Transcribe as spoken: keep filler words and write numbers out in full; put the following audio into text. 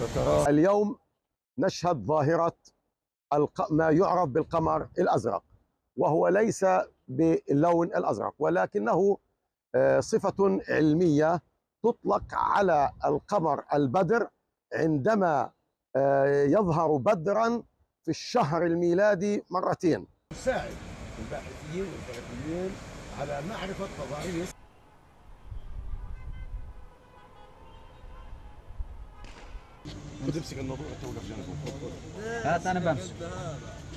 شكرا. اليوم نشهد ظاهرة ما يعرف بالقمر الأزرق، وهو ليس باللون الأزرق ولكنه صفة علمية تطلق على القمر البدر عندما يظهر بدرا في الشهر الميلادي مرتين. يساعد الباحثين والباحثين على معرفة تضاريس بتمسك النضوء توقف جنبه. هات انا بمسك.